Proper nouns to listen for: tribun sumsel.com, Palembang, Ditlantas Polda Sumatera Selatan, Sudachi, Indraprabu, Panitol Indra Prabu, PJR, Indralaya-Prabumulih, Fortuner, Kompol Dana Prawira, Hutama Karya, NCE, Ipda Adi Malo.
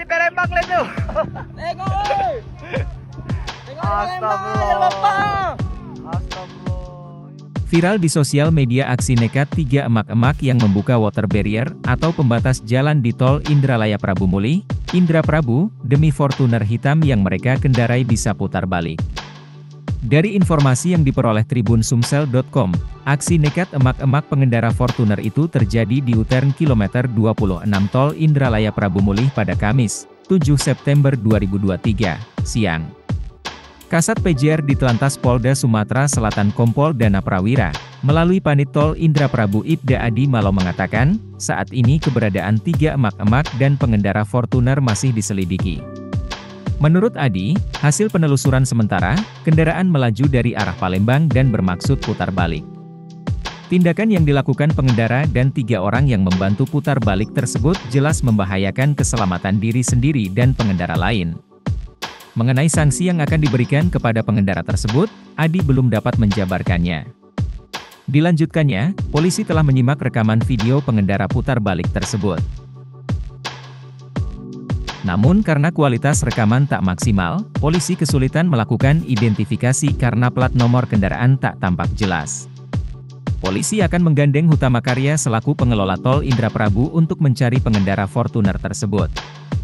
di Palembang lihat tuh. Tengok, woi. Tengok Palembang. Viral di sosial media aksi nekat tiga emak-emak yang membuka water barrier atau pembatas jalan di Tol Indralaya-Prabumulih, Indra Prabu, demi Fortuner hitam yang mereka kendarai bisa putar balik. Dari informasi yang diperoleh tribun sumsel.com, aksi nekat emak-emak pengendara Fortuner itu terjadi di Utern kilometer 26 Tol Indralaya-Prabumulih pada Kamis, 7 September 2023, siang. Kasat PJR Ditlantas Polda Sumatera Selatan Kompol Dana Prawira, melalui Panitol Indra Prabu Ipda Adi Malo mengatakan, saat ini keberadaan tiga emak-emak dan pengendara Fortuner masih diselidiki. Menurut Adi, hasil penelusuran sementara, kendaraan melaju dari arah Palembang dan bermaksud putar balik. Tindakan yang dilakukan pengendara dan tiga orang yang membantu putar balik tersebut jelas membahayakan keselamatan diri sendiri dan pengendara lain. Mengenai sanksi yang akan diberikan kepada pengendara tersebut, Adi belum dapat menjabarkannya. Dilanjutkannya, polisi telah menyimak rekaman video pengendara putar balik tersebut. Namun karena kualitas rekaman tak maksimal, polisi kesulitan melakukan identifikasi karena plat nomor kendaraan tak tampak jelas. Polisi akan menggandeng Hutama Karya selaku pengelola Tol Indra Prabu untuk mencari pengendara Fortuner tersebut.